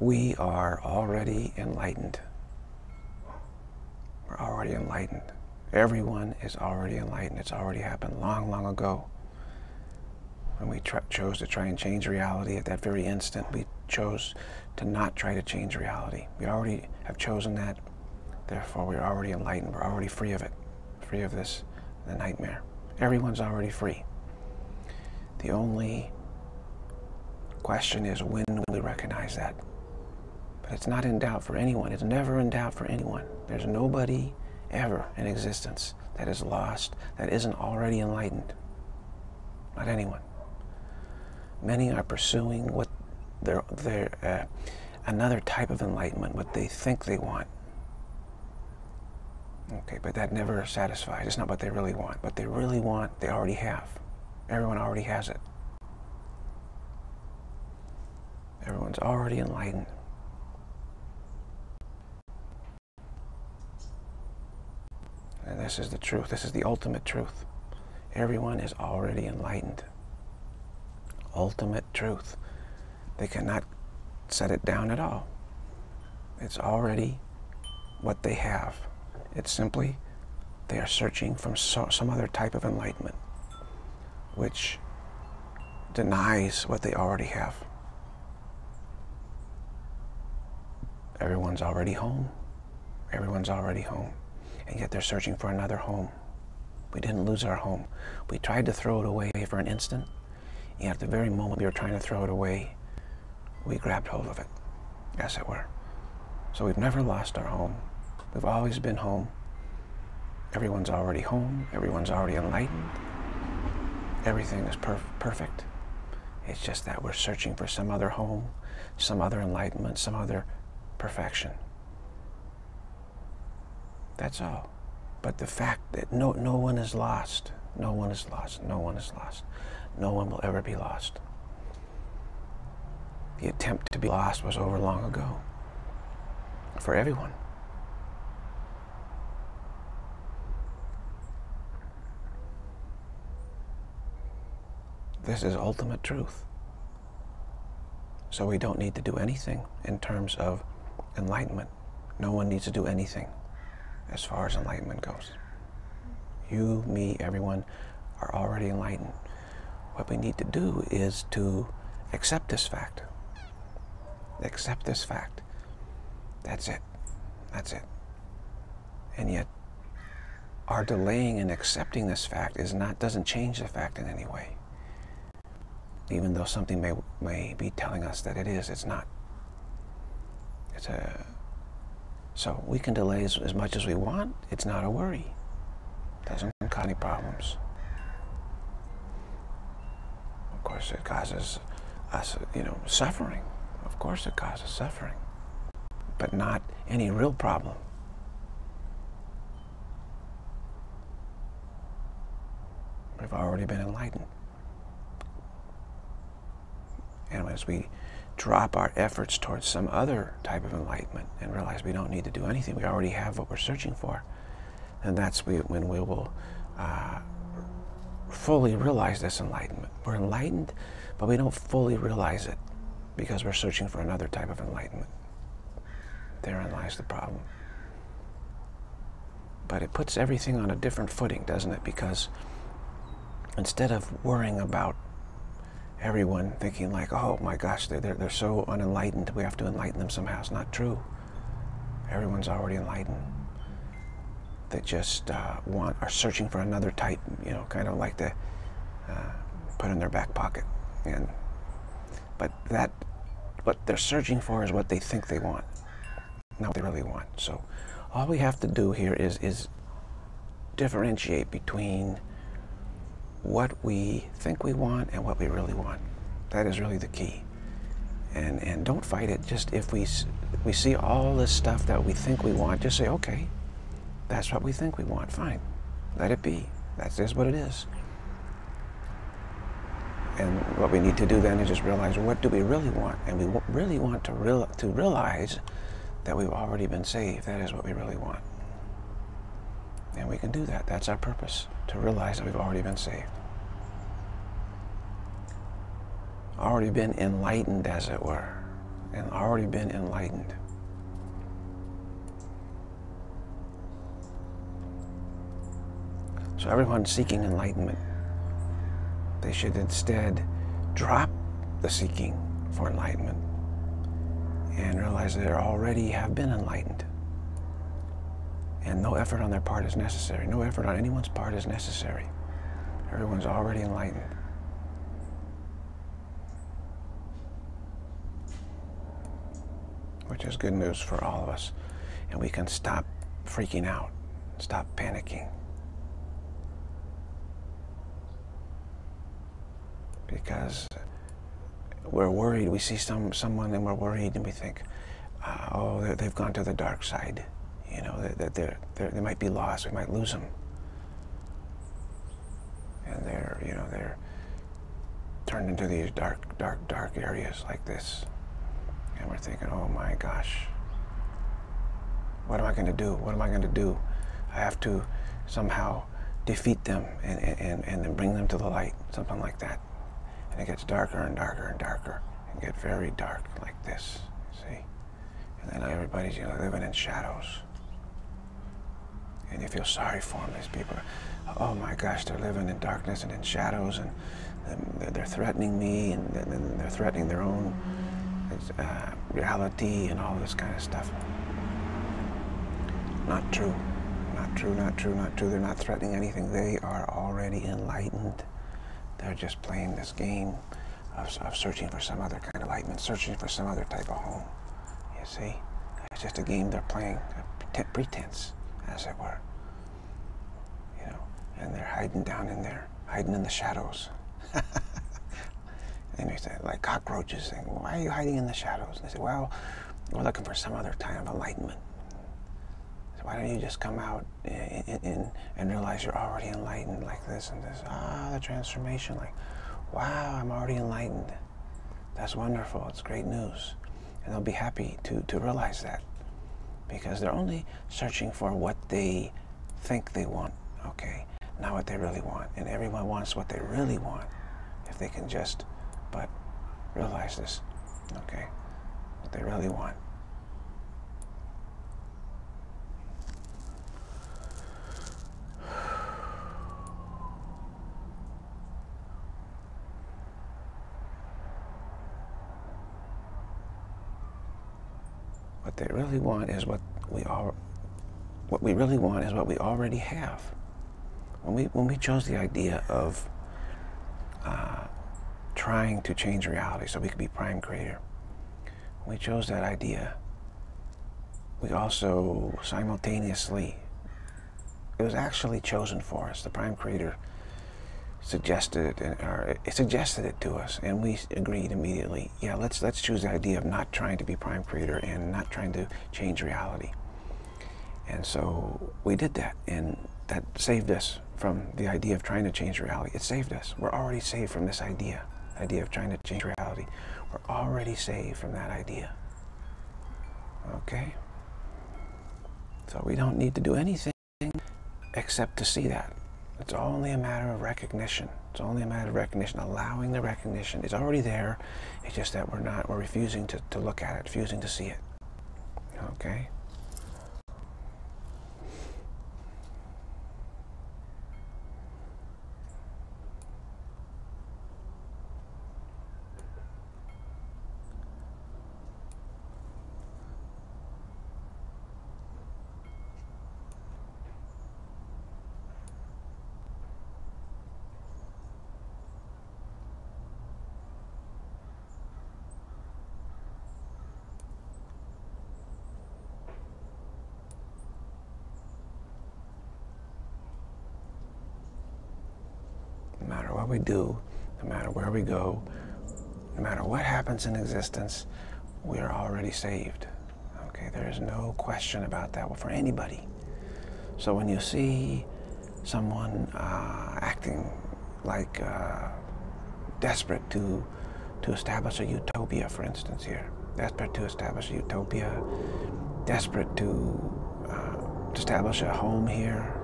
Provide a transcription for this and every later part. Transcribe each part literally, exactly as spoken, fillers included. we are already enlightened. We're already enlightened. Everyone is already enlightened. It's already happened long, long ago. When we chose to try and change reality, at that very instant, we chose to not try to change reality. We already have chosen that. Therefore, we're already enlightened. We're already free of it, free of this, the nightmare. Everyone's already free. The only question is, when will we recognize that? But it's not in doubt for anyone. It's never in doubt for anyone. There's nobody ever in existence that is lost, that isn't already enlightened. Not anyone. Many are pursuing what their, their, uh, another type of enlightenment, what they think they want. Okay, but that never satisfies. It's not what they really want. What they really want, they already have. Everyone already has it. Everyone's already enlightened. And this is the truth. This is the ultimate truth. Everyone is already enlightened. Ultimate truth. They cannot set it down at all. It's already what they have. It's simply they are searching for so, some other type of enlightenment which denies what they already have. Everyone's already home. Everyone's already home. And yet they're searching for another home. We didn't lose our home. We tried to throw it away for an instant, and at the very moment we were trying to throw it away, we grabbed hold of it, as it were. So we've never lost our home. We've always been home. Everyone's already home. Everyone's already enlightened. Everything is perf perfect. It's just that we're searching for some other home, some other enlightenment, some other perfection. That's all. But the fact that no, no one is lost, no one is lost, no one is lost. No one will ever be lost. The attempt to be lost was over long ago for everyone. This is ultimate truth. So we don't need to do anything in terms of enlightenment. No one needs to do anything as far as enlightenment goes. You, me, everyone are already enlightened. What we need to do is to accept this fact. Accept this fact. That's it. That's it. And yet, our delaying and accepting this fact is not, doesn't change the fact in any way. Even though something may, may be telling us that it is, it's not. It's a, so we can delay as, as much as we want. It's not a worry. It doesn't cause any problems. Of course it causes us, you know, suffering. Of course it causes suffering, but not any real problem. We've already been enlightened. And as we drop our efforts towards some other type of enlightenment and realize we don't need to do anything, we already have what we're searching for, and that's when we will uh, fully realize this enlightenment. We're enlightened, but we don't fully realize it because we're searching for another type of enlightenment. Therein lies the problem. But it puts everything on a different footing, doesn't it? Because instead of worrying about everyone thinking like, oh my gosh, they're, they're, they're so unenlightened, we have to enlighten them somehow. It's not true. Everyone's already enlightened. That just uh, want, are searching for another type, you know, kind of like to uh, put in their back pocket. And, but that, what they're searching for is what they think they want, not what they really want. So all we have to do here is, is differentiate between what we think we want and what we really want. That is really the key. And, and don't fight it. Just if we, we see all this stuff that we think we want, just say, okay, that's what we think we want. Fine. Let it be. That is what it is. And what we need to do then is just realize, what do we really want? And we really want to, real, to realize that we've already been saved. That is what we really want. And we can do that. That's our purpose, to realize that we've already been saved. Already been enlightened, as it were. and already been enlightened. So everyone seeking enlightenment, they should instead drop the seeking for enlightenment and realize they already have been enlightened. And no effort on their part is necessary. No effort on anyone's part is necessary. Everyone's already enlightened. Which is good news for all of us. And we can stop freaking out, stop panicking. Because we're worried, we see some someone and we're worried and we think, uh, oh, they've gone to the dark side. You know, that they're, they're, they might be lost, we might lose them. And they're, you know, they're turned into these dark, dark, dark areas like this. And we're thinking, oh my gosh, what am I going to do? What am I going to do? I have to somehow defeat them and, and, and then bring them to the light, something like that. And it gets darker and darker and darker and get very dark like this, see? And then everybody's, you know, living in shadows. And you feel sorry for them, these people. Oh my gosh, they're living in darkness and in shadows, and they're threatening me, and they're threatening their own uh, reality and all this kind of stuff. Not true, not true, not true, not true. They're not threatening anything. They are already enlightened. They're just playing this game of, of searching for some other kind of enlightenment, searching for some other type of home, you see? It's just a game they're playing, a pretense, as it were. You know, and they're hiding down in there, hiding in the shadows. And you say, like cockroaches, saying, well, why are you hiding in the shadows? And they say, well, we're looking for some other kind of enlightenment. So why don't you just come out and, and, and realize you're already enlightened like this and this? Ah, the transformation, like, wow, I'm already enlightened. That's wonderful, it's great news. And they'll be happy to, to realize that, because they're only searching for what they think they want, okay? Not what they really want. And everyone wants what they really want, if they can just but realize this, okay, what they really want. What they really want is what we all, what we really want is what we already have. When we, when we chose the idea of uh, trying to change reality so we could be prime creator, when we chose that idea, we also simultaneously, it was actually chosen for us. The prime creator suggested it, and, or it suggested it to us, and we agreed immediately. Yeah, let's let's choose the idea of not trying to be prime creator and not trying to change reality. And so we did that, and that saved us from the idea of trying to change reality. It saved us. We're already saved from this idea. idea of trying to change reality. We're already saved from that idea. Okay? So we don't need to do anything except to see that. It's only a matter of recognition. It's only a matter of recognition, allowing the recognition. It's already there. It's just that we're not, we're refusing to, to look at it, refusing to see it. Okay? We do, no matter where we go, no matter what happens in existence, we are already saved. Okay, there is no question about that for anybody. So when you see someone uh, acting like uh, desperate to to establish a utopia, for instance, here, desperate to establish a utopia, desperate to uh, establish a home here,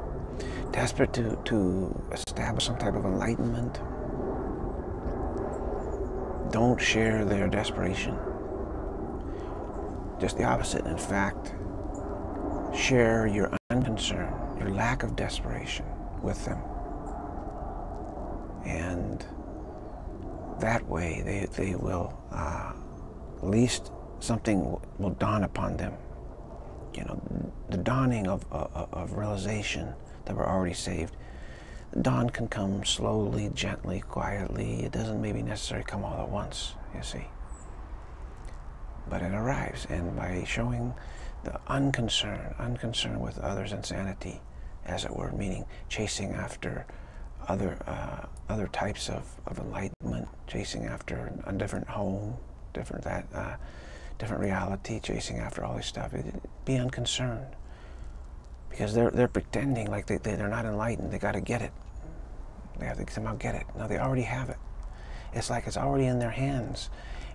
desperate to, to establish some type of enlightenment. Don't share their desperation. just the opposite. In fact, share your unconcern, your lack of desperation with them. And that way they, they will, uh, at least something will dawn upon them. You know, the dawning of, of, of realization that we're already saved. Dawn can come slowly, gently, quietly. It doesn't maybe necessarily come all at once, you see. But it arrives, and by showing the unconcern, unconcern with others' insanity, as it were, meaning chasing after other uh, other types of, of enlightenment, chasing after a different home, different that, uh, different reality, chasing after all this stuff. It, be unconcerned, because they're they're pretending like they, they they're not enlightened. They got to get it. They have to somehow get it. No, they already have it. It's like it's already in their hands,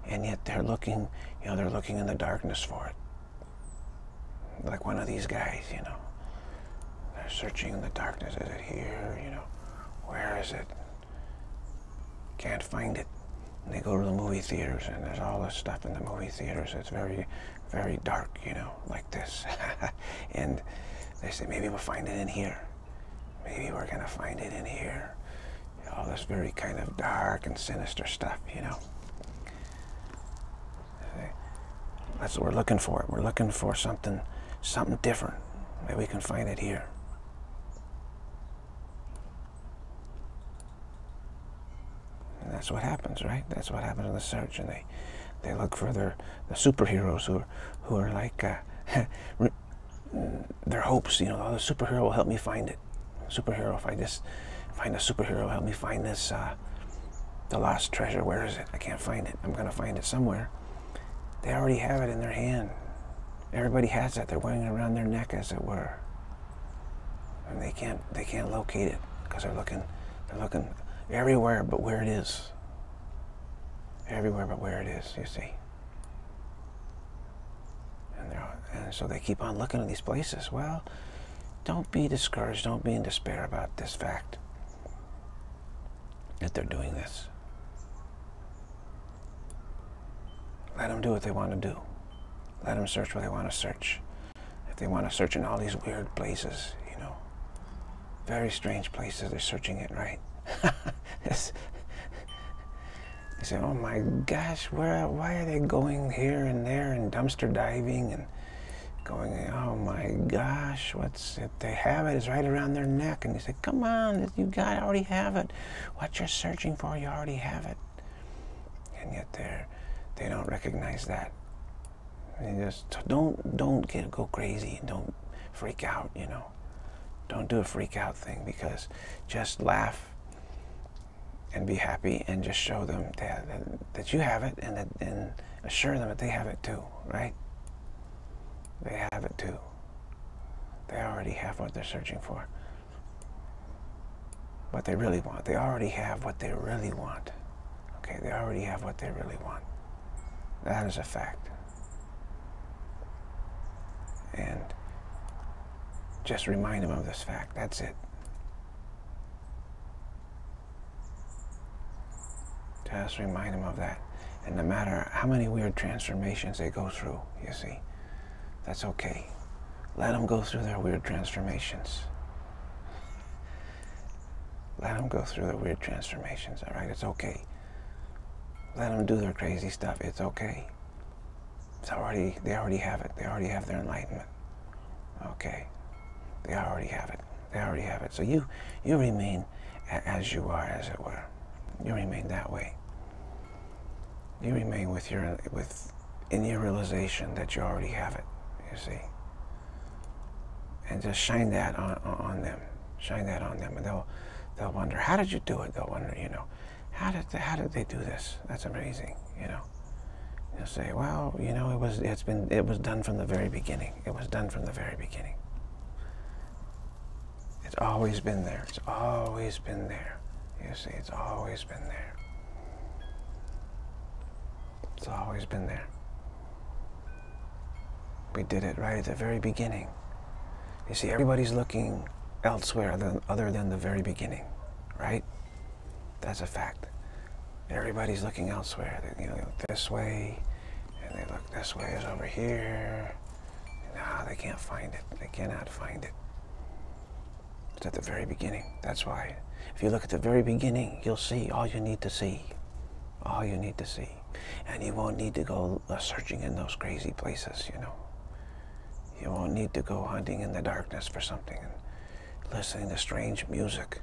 and yet they're looking, you know, they're looking in the darkness for it. Like one of these guys, you know, they're searching in the darkness. Is it here? You know, where is it? Can't find it. And they go to the movie theaters, and there's all this stuff in the movie theaters. It's very, very dark, you know, like this. And they say, maybe we'll find it in here. Maybe we're gonna find it in here. All this very kind of dark and sinister stuff, you know. That's what we're looking for. We're looking for something, something different. Maybe we can find it here. And that's what happens, right? That's what happens in the search, and they, they look for their the superheroes who are, who are like uh, their hopes. You know, oh, the superhero will help me find it. Superhero, if I just find a superhero, help me find this, uh, the lost treasure. Where is it? I can't find it. I'm gonna find it somewhere. They already have it in their hand. Everybody has that. They're wearing it around their neck, as it were. And they can't, they can't locate it, because they're looking, they're looking everywhere but where it is. Everywhere but where it is, you see. And, they're, and so they keep on looking at these places. Well, don't be discouraged. Don't be in despair about this fact that they're doing this. Let them do what they want to do. Let them search where they want to search. If they want to search in all these weird places, you know, very strange places, they're searching it, right? They say, oh my gosh, where, why are they going here and there and dumpster diving and going, oh my gosh, what's it? They have it, it's right around their neck. And you say, come on, you got already have it. What you're searching for, you already have it. And yet they're, they don't recognize that. And just don't don't get go crazy and don't freak out, you know. Don't do a freak out thing, because just laugh and be happy and just show them that that, that you have it, and that, and assure them that they have it too, right? They have it too. They already have what they're searching for. What they really want. They already have what they really want. Okay, they already have what they really want. That is a fact. And just remind them of this fact. That's it. Just remind them of that. And no matter how many weird transformations they go through, you see, that's okay. Let them go through their weird transformations. Let them go through their weird transformations, all right? It's okay. Let them do their crazy stuff. It's okay. It's already, they already have it. They already have their enlightenment. Okay. They already have it. They already have it. So you, you remain as you are, as it were. You remain that way. You remain with your, with, in your realization that you already have it, you see. And just shine that on, on them. Shine that on them. And they'll, they'll wonder, how did you do it? They'll wonder, you know. How did, they, how did they do this? That's amazing, you know. You'll say, well, you know, it was, it's been, it was done from the very beginning. It was done from the very beginning. It's always been there. It's always been there. You see, it's always been there. It's always been there. We did it right at the very beginning. You see, everybody's looking elsewhere than, other than the very beginning, right? That's a fact. Everybody's looking elsewhere. You know, this way, and they look this way is over here. Ah, they can't find it. They cannot find it. It's at the very beginning. That's why. If you look at the very beginning, you'll see all you need to see. All you need to see. And you won't need to go searching in those crazy places, you know. You won't need to go hunting in the darkness for something and listening to strange music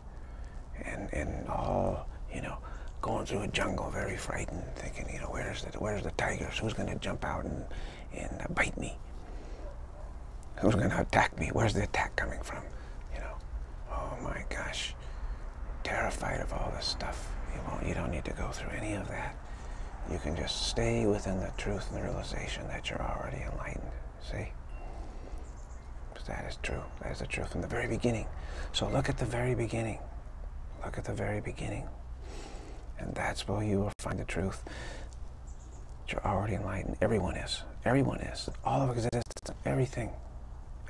and, and all, you know, going through a jungle very frightened, thinking, you know, where's the, where's the tigers? Who's going to jump out and, and bite me? Who's going to attack me? Where's the attack coming from? You know, oh my gosh, terrified of all this stuff. You won't, you don't need to go through any of that. You can just stay within the truth and the realization that you're already enlightened, see? Because that is true. That is the truth from the very beginning. So look at the very beginning. Look at the very beginning. And that's where you will find the truth. You're already enlightened. Everyone is. Everyone is. All of existence, everything.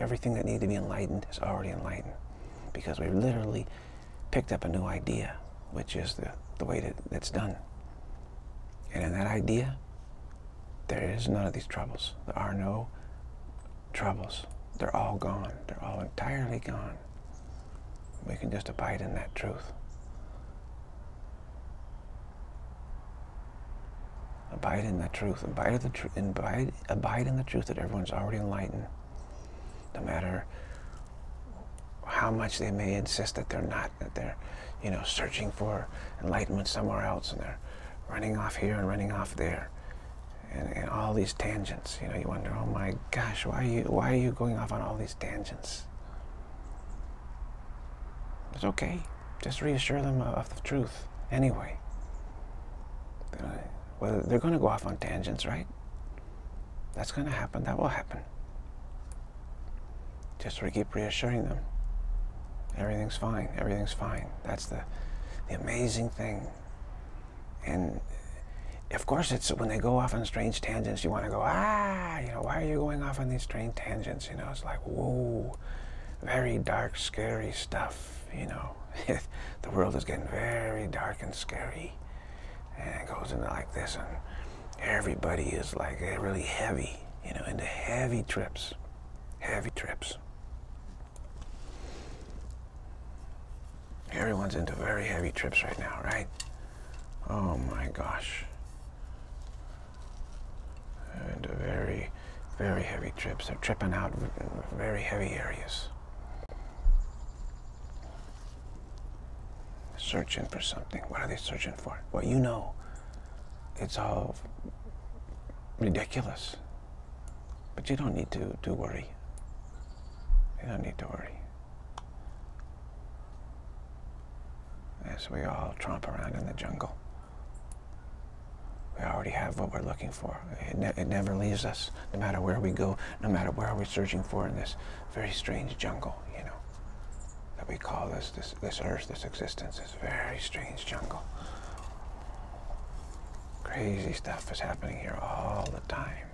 Everything that needs to be enlightened is already enlightened, because we've literally picked up a new idea, which is the, the way that that's done. And in that idea, there is none of these troubles. There are no troubles. They're all gone. They're all entirely gone. We can just abide in that truth. Abide in the truth. Abide, the tr abide, abide in the truth that everyone's already enlightened. No matter how much they may insist that they're not, that they're, you know, searching for enlightenment somewhere else, and they're running off here and running off there, and, and all these tangents. You know, you wonder, oh my gosh, why are you, why are you going off on all these tangents? It's okay. Just reassure them of the truth anyway. Well, they're going to go off on tangents, right? That's going to happen. That will happen. Just keep reassuring them. Everything's fine. Everything's fine. That's the, the amazing thing. And of course, it's when they go off on strange tangents, you want to go, ah, you know, why are you going off on these strange tangents? You know, it's like, whoa, very dark, scary stuff, you know. The world is getting very dark and scary. And it goes into like this, and everybody is like really heavy, you know, into heavy trips, heavy trips. Everyone's into very heavy trips right now, right? Oh my gosh. Into very, very heavy trips. They're tripping out in very heavy areas. Searching for something. What are they searching for? Well, you know, it's all ridiculous. But you don't need to, to worry. You don't need to worry. As we all tromp around in the jungle, we already have what we're looking for. It, ne it never leaves us, no matter where we go, no matter where we're searching for in this very strange jungle, you know, that we call this, this, this earth, this existence, this very strange jungle. Crazy stuff is happening here all the time,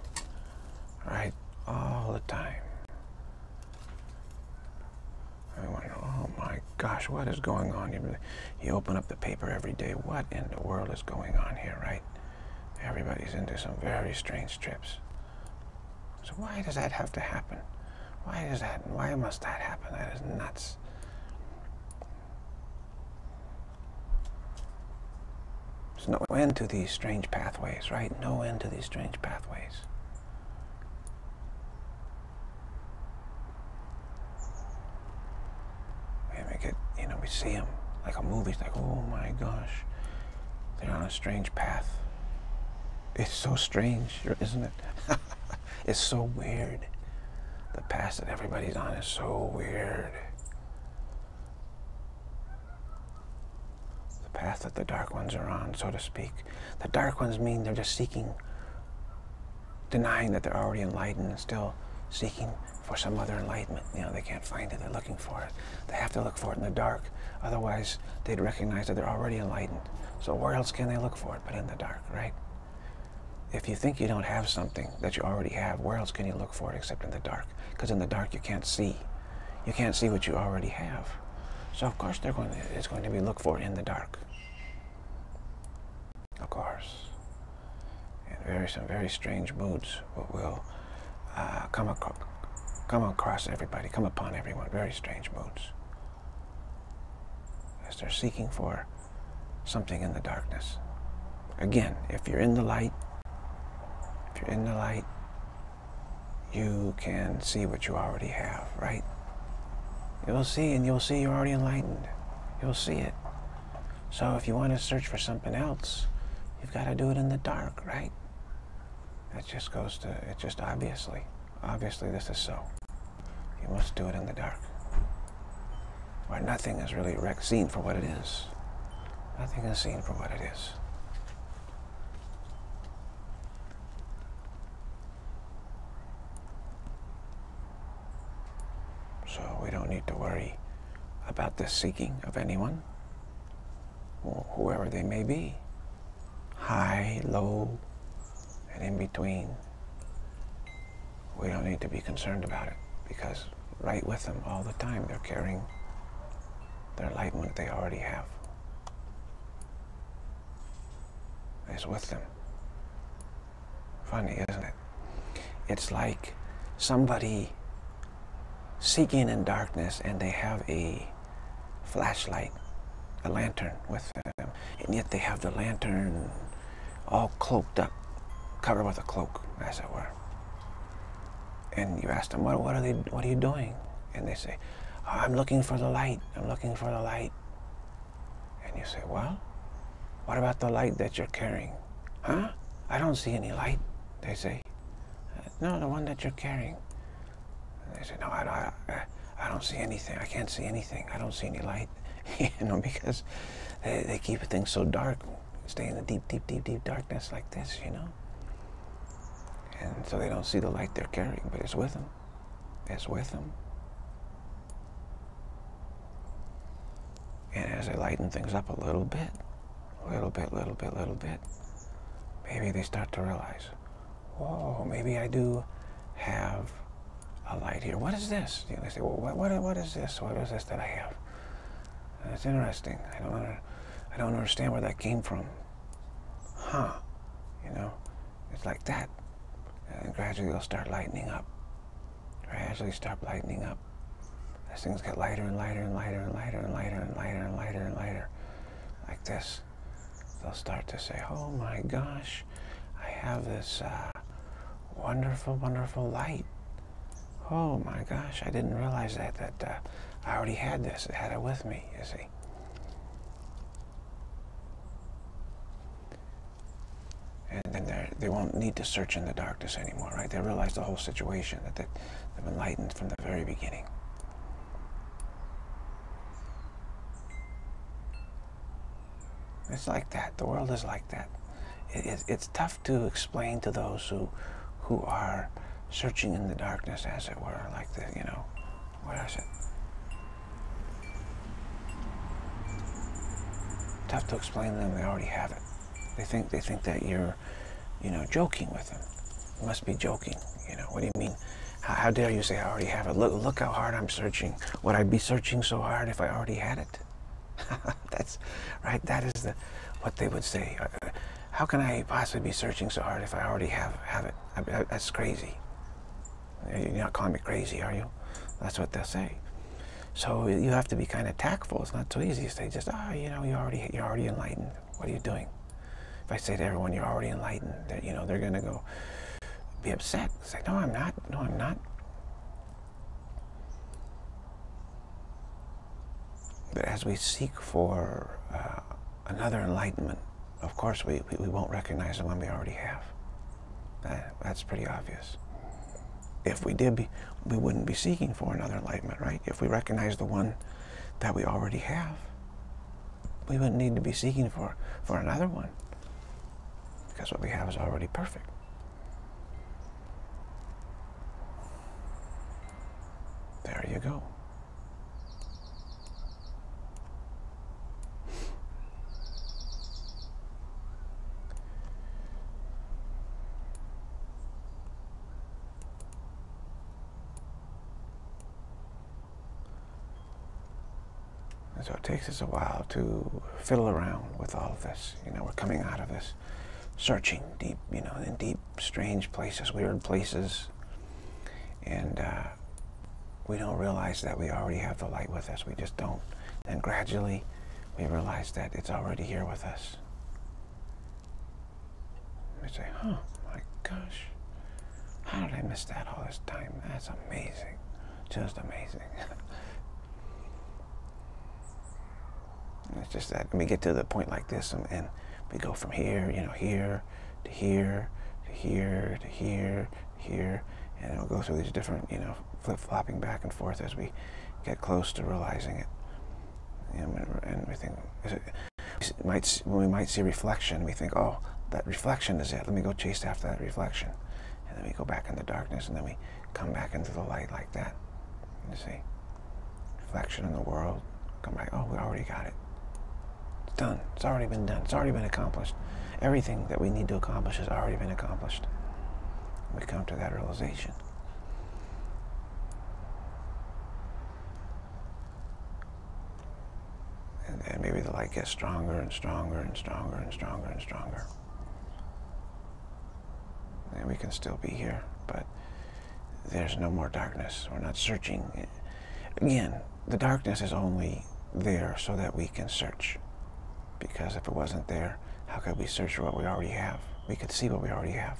right? All the time. I wonder, oh my gosh, what is going on? You, you open up the paper every day, what in the world is going on here, right? Everybody's into some very strange trips. So why does that have to happen? Why does that, why must that happen? That is nuts. There's no end to these strange pathways, right? No end to these strange pathways. And we get, you know, we see them like a movie. It's like, oh my gosh, they're on a strange path. It's so strange, isn't it? It's so weird. The path that everybody's on is so weird. The path that the dark ones are on, so to speak. The dark ones mean they're just seeking, denying that they're already enlightened and still seeking for some other enlightenment. You know, they can't find it, they're looking for it. They have to look for it in the dark. Otherwise, they'd recognize that they're already enlightened. So where else can they look for it but in the dark, right? If you think you don't have something that you already have, where else can you look for it except in the dark? Because in the dark you can't see. You can't see what you already have. So of course they're going to, it's going to be looked for in the dark. Of course. And very some very strange moods will uh, come across, come across everybody, come upon everyone. Very strange moods, as they're seeking for something in the darkness. Again, if you're in the light, if you're in the light, you can see what you already have, right? You'll see, and you'll see you're already enlightened. You'll see it. So if you want to search for something else, you've got to do it in the dark, right? That just goes to, it just obviously, obviously this is so. You must do it in the dark, where nothing is really seen for what it is. Nothing is seen for what it is. So we don't need to worry about the seeking of anyone, or whoever they may be, high, low, and in between. We don't need to be concerned about it, because right with them all the time, they're carrying their enlightenment they already have. It's with them. Funny, isn't it? It's like somebody seeking in darkness, and they have a flashlight, a lantern with them, and yet they have the lantern all cloaked up, covered with a cloak, as it were. And you ask them, what, what are they? What are you doing? And they say, oh, I'm looking for the light. I'm looking for the light. And you say, well, what about the light that you're carrying? Huh? I don't see any light, they say. No, the one that you're carrying. And they say, no, I, I, I don't see anything. I can't see anything. I don't see any light. You know, because they, they keep things so dark, stay in the deep, deep, deep, deep darkness like this, you know. And so they don't see the light they're carrying, but it's with them. It's with them. And as they lighten things up a little bit, little bit, little bit, little bit, maybe they start to realize, whoa, maybe I do have a light here. What is this? You know, they say, well, what, what, what is this? What is this that I have? That's interesting. I don't, I don't understand where that came from. Huh. You know, it's like that. And gradually they'll start lightening up. Gradually start lightening up. As things get lighter and lighter and lighter and lighter and lighter and lighter and lighter and lighter, like this, they'll start to say, oh my gosh, I have this uh, wonderful, wonderful light. Oh my gosh, I didn't realize that, that uh, I already had this, I had it with me, you see. And then they won't need to search in the darkness anymore, right? They realize the whole situation, that they, they've been enlightened from the very beginning. It's like that. The world is like that. It, it, it's tough to explain to those who, who are searching in the darkness, as it were, like the, you know, what is it? Tough to explain to them. They already have it. They think they think that you're, you know, joking with them. You must be joking. You know, what do you mean? How, how dare you say I already have it? Look, look how hard I'm searching. Would I be searching so hard if I already had it? That's right. That is the what they would say. How can I possibly be searching so hard if I already have have it? I, I, that's crazy. You're not calling me crazy, are you? That's what they'll say. So you have to be kind of tactful. It's not so easy to say just, ah, oh, you know, you already you're already enlightened. What are you doing? If I say to everyone, you're already enlightened, that you know, they're going to go be upset. Say, no, I'm not. No, I'm not. But as we seek for uh, another enlightenment, of course we, we, we won't recognize the one we already have. That, that's pretty obvious. If we did, be, we wouldn't be seeking for another enlightenment, right? If we recognize the one that we already have, we wouldn't need to be seeking for, for another one, because what we have is already perfect. There you go. So it takes us a while to fiddle around with all of this. You know, we're coming out of this searching deep, you know, in deep, strange places, weird places. And uh, we don't realize that we already have the light with us. We just don't. And gradually, we realize that it's already here with us. We say, oh my gosh, how did I miss that all this time? That's amazing. Just amazing. It's just that when we get to the point like this, and, and we go from here, you know, here to here to here to here to here, and it'll go through these different, you know, flip-flopping back and forth as we get close to realizing it. And, and we think, is it, we might, when we might see reflection, we think, oh, that reflection is it. Let me go chase after that reflection. And then we go back into darkness, and then we come back into the light like that. You see? Reflection in the world. Come back, oh, we already got it. It's done. It's already been done. It's already been accomplished. Everything that we need to accomplish has already been accomplished. We come to that realization. And, and maybe the light gets stronger and stronger and stronger and stronger and stronger. And we can still be here, but there's no more darkness. We're not searching. Again, the darkness is only there so that we can search. Because if it wasn't there, how could we search for what we already have? We could see what we already have.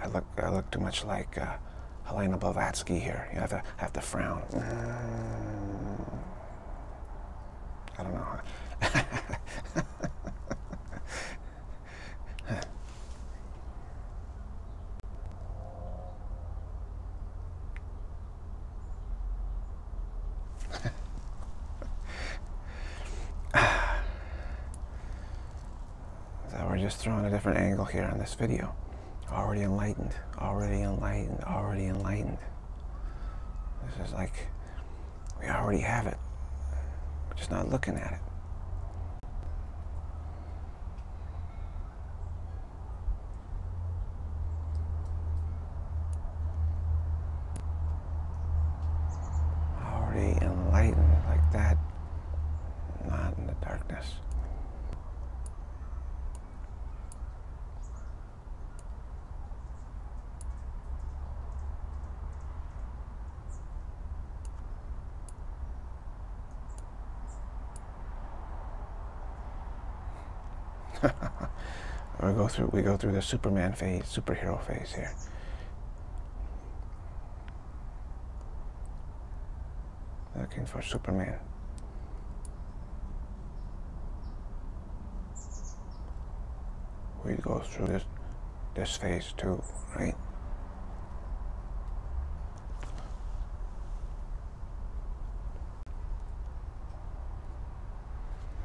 I look, I look too much like uh, Helena Blavatsky here. You have to, have to frown. Mm. I don't know. So we're just throwing a different angle here on this video. Already enlightened, already enlightened, already enlightened. This is like, we already have it. We're just not looking at it. Already enlightened like that, not in the darkness. Or go through, we go through the Superman phase, superhero phase here. Looking for Superman. We go through this, this phase too, right?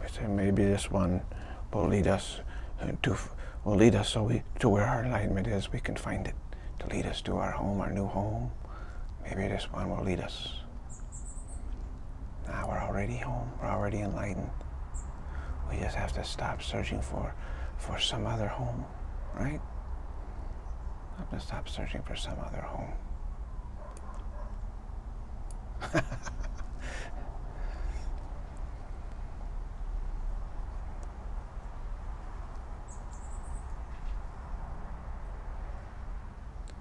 We say maybe this one will lead us to, will lead us so we, to where our enlightenment is. We can find it to lead us to our home, our new home. Maybe this one will lead us. Now we're already home. We're already enlightened. We just have to stop searching for, for some other home, right? I have to stop searching for some other home.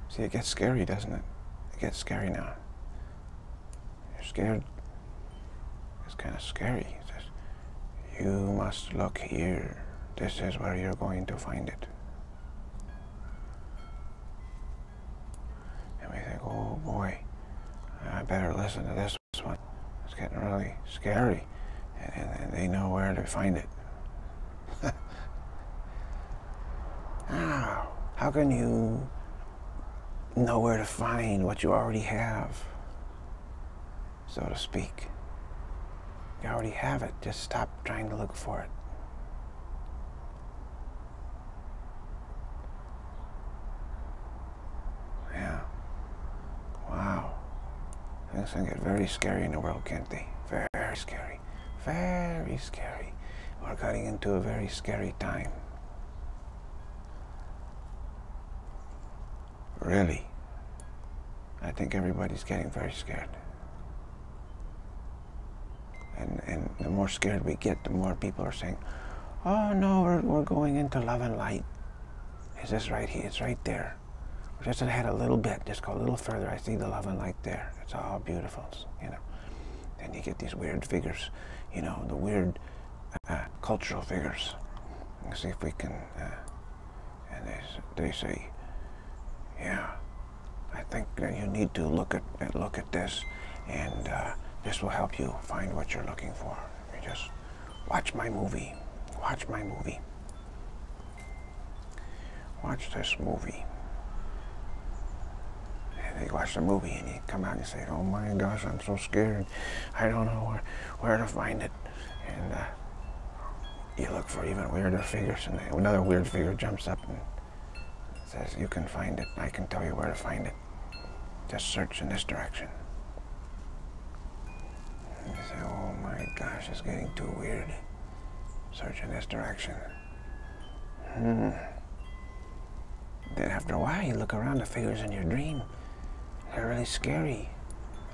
See, it gets scary, doesn't it? It gets scary now. You're scared. It's kind of scary. It says, you must look here. This is where you're going to find it. And we think, oh boy, I better listen to this one. It's getting really scary. And, and, and they know where to find it. How? How can you know where to find what you already have, so to speak? You already have it. Just stop trying to look for it. Yeah. Wow. Things can get very scary in the world, can't they? Very scary. Very scary. We're cutting into a very scary time. Really, I think everybody's getting very scared. And, and the more scared we get, the more people are saying, oh no, we're, we're going into love and light. It's just right here, it's right there. We're just ahead a little bit, just go a little further, I see the love and light there. It's all beautiful, you know. Then you get these weird figures, you know, the weird uh, cultural figures. Let's see if we can, uh, and they, they say, yeah, I think that you need to look at, at look at this, and uh, this will help you find what you're looking for. You just watch my movie, watch my movie. Watch this movie. And they watch the movie and you come out and you say, oh my gosh, I'm so scared. I don't know where, where to find it. And uh, you look for even weirder figures, and another weird figure jumps up and says, you can find it. I can tell you where to find it. Just search in this direction. And you say, oh my gosh, it's getting too weird. Search in this direction. Hmm. Then after a while, you look around, the figures in your dream, they're really scary.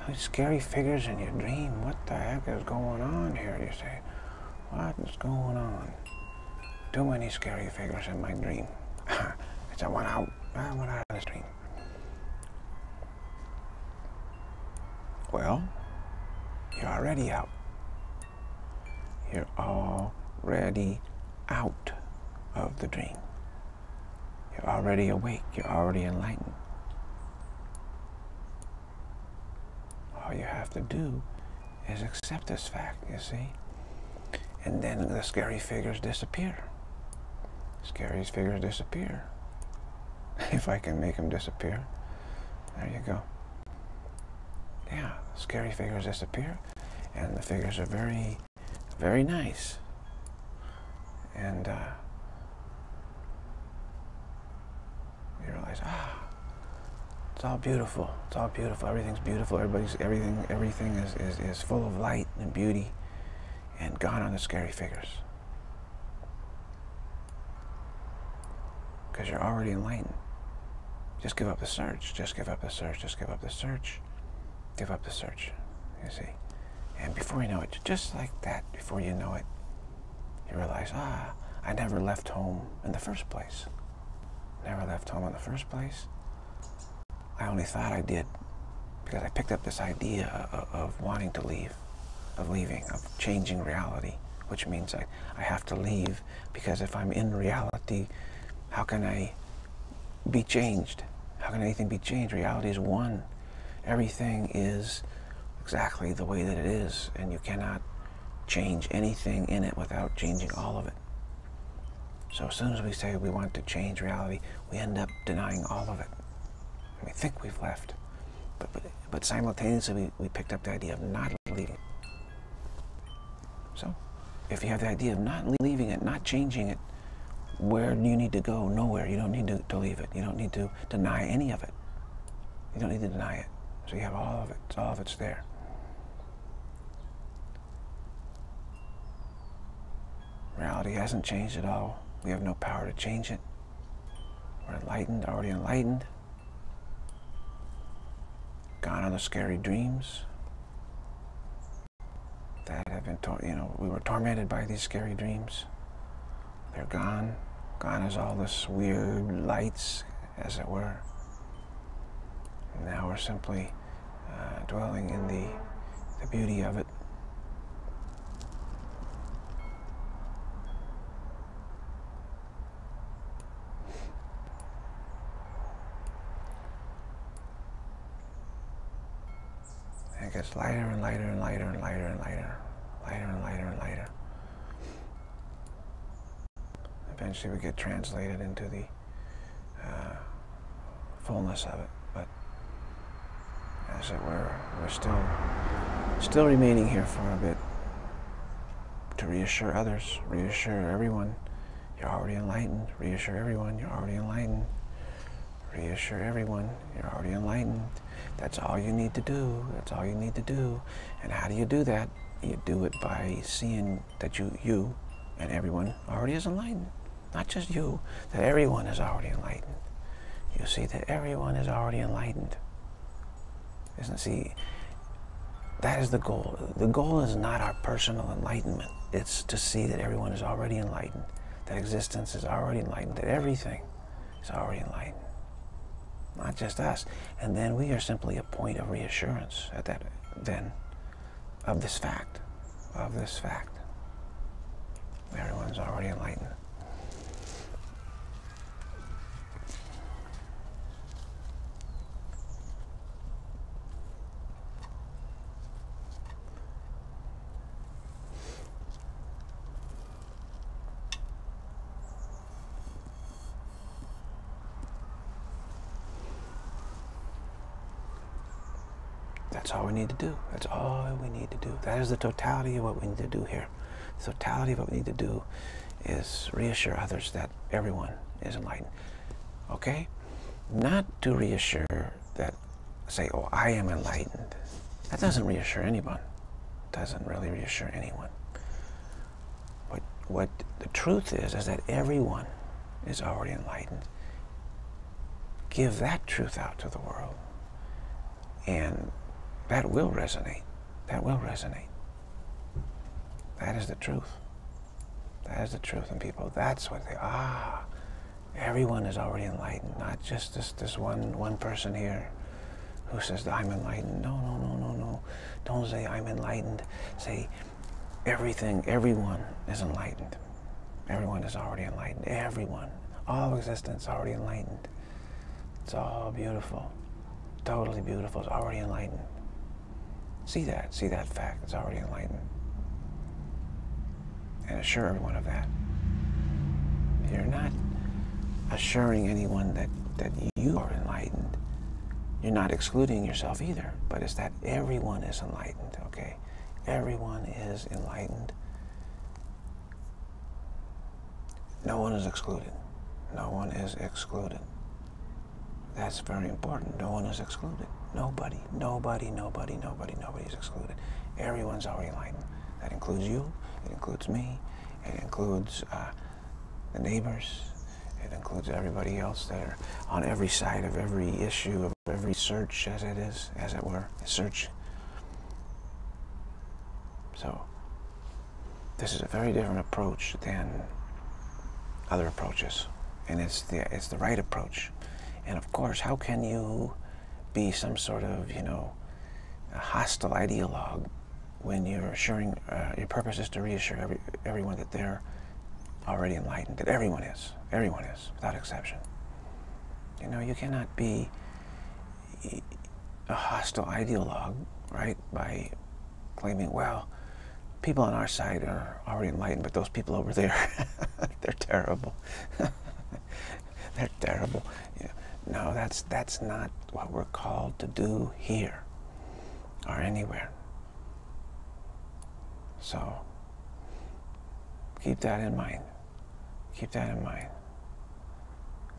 Those scary figures in your dream. What the heck is going on here? You say, what is going on? Too many scary figures in my dream. It's a one out, ah, one out of this dream. Well, you're already out. You're already out of the dream. You're already awake, you're already enlightened. All you have to do is accept this fact, you see? And then the scary figures disappear. Scary figures disappear. If I can make them disappear. There you go. Yeah, scary figures disappear. And the figures are very, very nice. And, uh, you realize, ah, it's all beautiful. It's all beautiful. Everything's beautiful. Everybody's everything. Everything is, is is full of light and beauty. And gone are the scary figures. Because you're already enlightened. Just give up the search. Just give up the search. Just give up the search. Give up the search. You see. And before you know it, just like that, before you know it, you realize, ah, I never left home in the first place. Never left home in the first place. I only thought I did because I picked up this idea of, of wanting to leave, of leaving, of changing reality, which means I, I have to leave, because if I'm in reality, how can I be changed? How can anything be changed? Reality is one. Everything is exactly the way that it is, and you cannot change anything in it without changing all of it. So as soon as we say we want to change reality, we end up denying all of it. We think we've left, but, but, but simultaneously we, we picked up the idea of not leaving. So if you have the idea of not leaving it, not changing it, where do you need to go? Nowhere. You don't need to, to leave it. You don't need to deny any of it. You don't need to deny it. So you have all of it. All of it's there. Reality hasn't changed at all. We have no power to change it. We're enlightened, already enlightened. Gone are the scary dreams that have been, you know, we were tormented by these scary dreams. They're gone. Gone is all this weird lights, as it were. And now we're simply uh, dwelling in the, the beauty of it. It gets lighter and lighter and lighter and lighter and lighter, lighter and lighter and lighter. Eventually we get translated into the uh, fullness of it, but as it were, we're still, still remaining here for a bit to reassure others, reassure everyone, you're already enlightened, reassure everyone, you're already enlightened, reassure everyone, you're already enlightened. That's all you need to do. That's all you need to do. And how do you do that? You do it by seeing that you, you and everyone already is enlightened. Not just you, that everyone is already enlightened. you see that everyone is already enlightened. Isn't see, that is the goal. The goal is not our personal enlightenment. It's to see that everyone is already enlightened, that existence is already enlightened, that everything is already enlightened, not just us. And then we are simply a point of reassurance at that then of this fact, of this fact. Everyone's already enlightened. That's all we need to do. That's all we need to do. That is the totality of what we need to do here. The totality of what we need to do is reassure others that everyone is enlightened. Okay? Not to reassure that, say, oh, I am enlightened. That doesn't reassure anyone. Doesn't really reassure anyone. But what the truth is, is that everyone is already enlightened. Give that truth out to the world. And that will resonate. That will resonate. That is the truth. That is the truth in people. That's what they, ah, everyone is already enlightened. Not just this, this one, one person here who says that I'm enlightened. No, no, no, no, no. Don't say I'm enlightened. Say everything, everyone is enlightened. Everyone is already enlightened. Everyone. All existence already enlightened. It's all beautiful. Totally beautiful. It's already enlightened. See that. See that fact. It's already enlightened. And assure everyone of that. You're not assuring anyone that, that you are enlightened. You're not excluding yourself either, but it's that everyone is enlightened, okay? Everyone is enlightened. No one is excluded. No one is excluded. That's very important. No one is excluded. Nobody, nobody, nobody, nobody, nobody is excluded. Everyone's already enlightened. That includes you. It includes me, it includes uh, the neighbors, it includes everybody else that are on every side of every issue, of every search as it is, as it were, search. So, this is a very different approach than other approaches, and it's the, it's the right approach. And of course, how can you be some sort of, you know, a hostile ideologue when you're assuring, uh, your purpose is to reassure every, everyone that they're already enlightened, that everyone is, everyone is, without exception. You know, you cannot be a hostile ideologue, right, by claiming, well, people on our side are already enlightened, but those people over there, they're terrible. They're terrible. Yeah. No, that's, that's not what we're called to do here or anywhere. So, keep that in mind. Keep that in mind.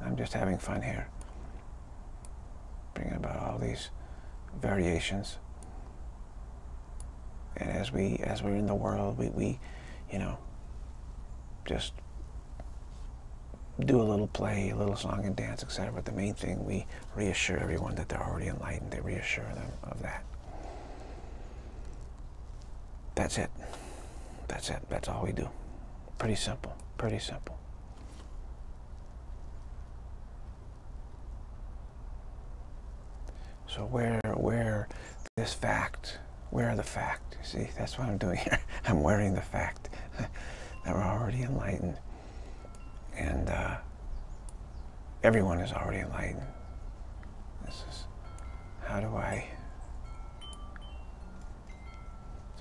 I'm just having fun here, bringing about all these variations. And as we, as we're in the world, we, we, you know, just do a little play, a little song and dance, et cetera. But the main thing, we reassure everyone that they're already enlightened. They reassure them of that. That's it. That's it. That's all we do. Pretty simple. Pretty simple. So where, where this fact, where the fact? See, that's what I'm doing here. I'm wearing the fact that we're already enlightened. And uh, everyone is already enlightened. This is, how do I...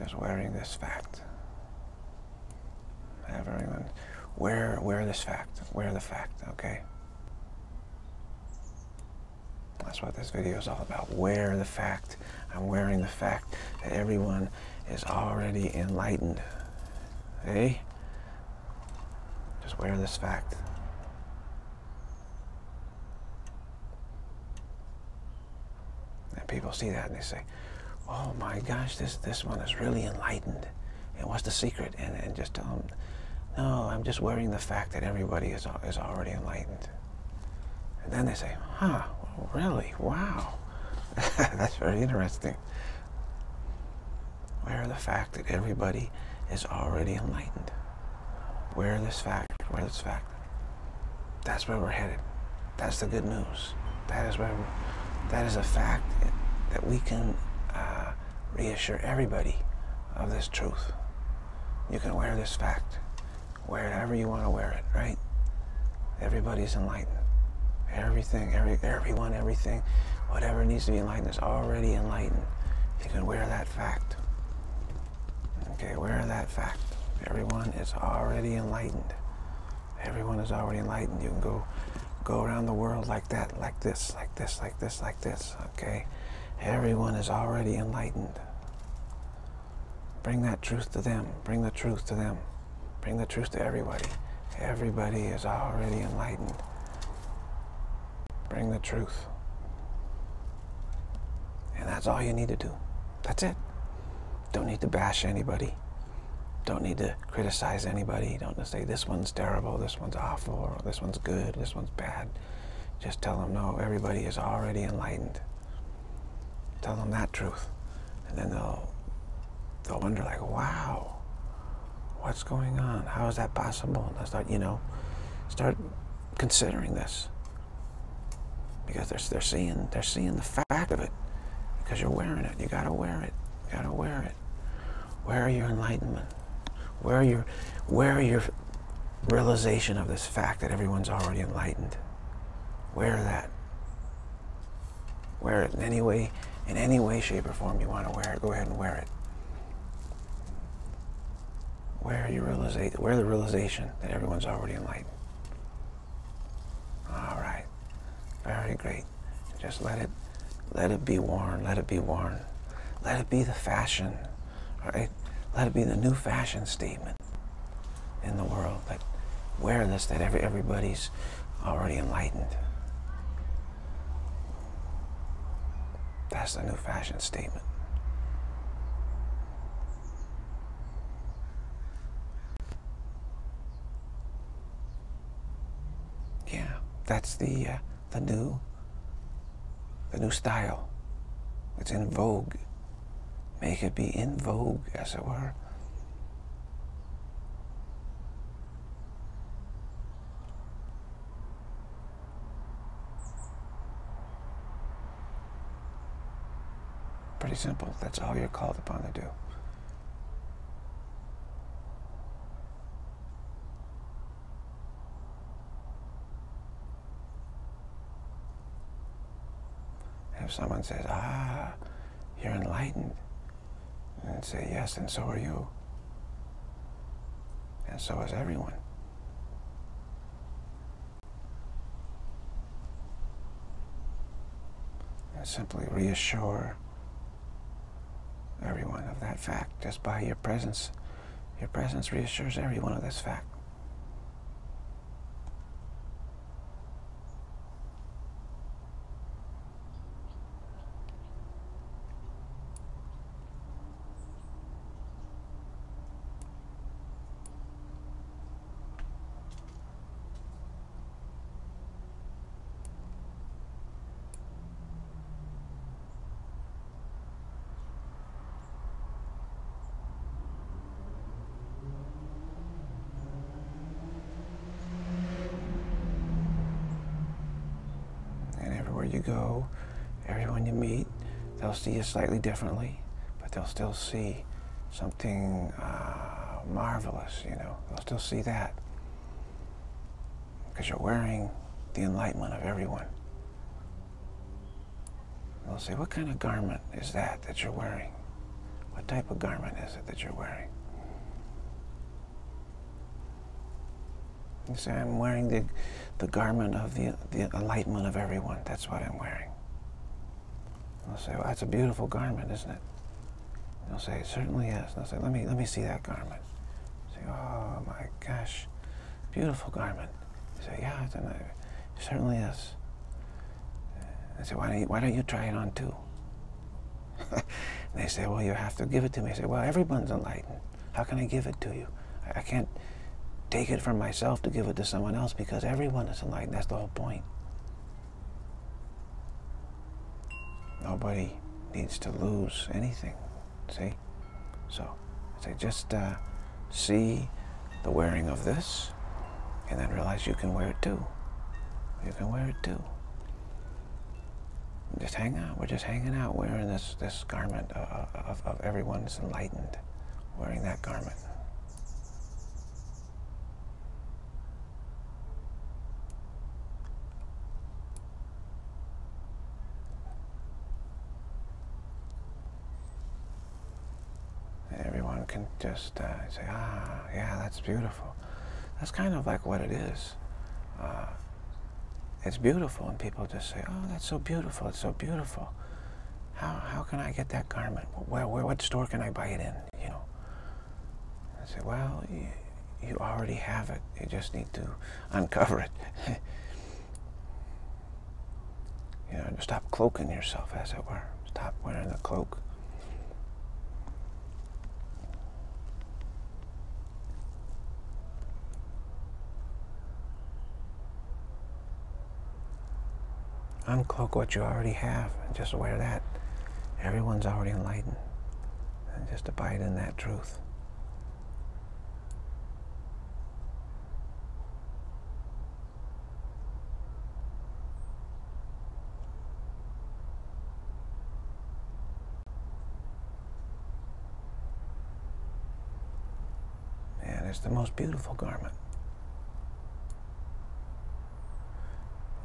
Just wearing this fact. Everyone, wear, wear this fact. Wear the fact, okay? That's what this video is all about. Wear the fact. I'm wearing the fact that everyone is already enlightened. Hey? Just wear this fact. And people see that and they say, oh my gosh, this, this one is really enlightened. And what's the secret? And, and just tell them, no, I'm just wearing the fact that everybody is, is already enlightened. And then they say, huh, really? Wow. That's very interesting. Where the fact that everybody is already enlightened. Where this fact, where this fact. That's where we're headed. That's the good news. That is where, that is a fact that we can uh, reassure everybody of this truth. You can wear this fact. Wear it however you want to wear it, right? Everybody's enlightened. Everything, every, everyone, everything, whatever needs to be enlightened is already enlightened. You can wear that fact. Okay, wear that fact. Everyone is already enlightened. Everyone is already enlightened. You can go, go around the world like that, like this, like this, like this, like this, okay? Everyone is already enlightened. Bring that truth to them. Bring the truth to them. Bring the truth to everybody. Everybody is already enlightened. Bring the truth. And that's all you need to do. That's it. Don't need to bash anybody. Don't need to criticize anybody. Don't just say this one's terrible, this one's awful, or this one's good, this one's bad. Just tell them, no, everybody is already enlightened. Tell them that truth. And then they'll they'll wonder like, wow, what's going on? How is that possible? And they'll start, you know, start considering this. Because they're they're seeing they're seeing the fact of it. Because you're wearing it. You gotta wear it. You gotta wear it. Wear your enlightenment. Wear your wear your realization of this fact that everyone's already enlightened. Wear that. Wear it in any way, in any way, shape, or form you want to wear it. Go ahead and wear it. Where you realize, where the realization that everyone's already enlightened. All right, very great. Just let it, let it be worn. Let it be worn. Let it be the fashion. All right, let it be the new fashion statement in the world. That wear this. That every everybody's already enlightened. That's the new fashion statement. That's the uh, the new the new style. It's in vogue. Make it be in vogue, as it were. Pretty simple. That's all you're called upon to do. If someone says, ah, you're enlightened, and say, yes, and so are you, and so is everyone. And simply reassure everyone of that fact just by your presence. Your presence reassures everyone of this fact. You go, everyone you meet, they'll see you slightly differently, but they'll still see something uh, marvelous, you know, they'll still see that, because you're wearing the enlightenment of everyone. They'll say, what kind of garment is that that you're wearing? What type of garment is it that you're wearing? You say, I'm wearing the, the garment of the, the enlightenment of everyone. That's what I'm wearing. And they'll say, well, that's a beautiful garment, isn't it? And they'll say, it certainly is. And they'll say, let me, let me see that garment. You say, oh my gosh, beautiful garment. You say, yeah, it's an, it certainly is. I say, why don't, you, why don't you try it on too? They say, well, you have to give it to me. I say, well, everyone's enlightened. How can I give it to you? I, I can't take it from myself to give it to someone else because everyone is enlightened. That's the whole point. nobody needs to lose anything, see? So I say just uh, see the wearing of this, and then realize you can wear it too. You can wear it too. Just hang out. We're just hanging out wearing this, this garment of, of, of everyone that's enlightened, wearing that garment. Everyone can just uh, say, ah, yeah, that's beautiful. That's kind of like what it is. Uh, it's beautiful, and people just say, oh, that's so beautiful, it's so beautiful. How, how can I get that garment? Where, where, what store can I buy it in, you know? I say, well, you, you already have it. You just need to uncover it. You know, stop cloaking yourself, as it were. Stop wearing the cloak. Uncloak what you already have and just wear that. Everyone's already enlightened. And just abide in that truth. And it's the most beautiful garment.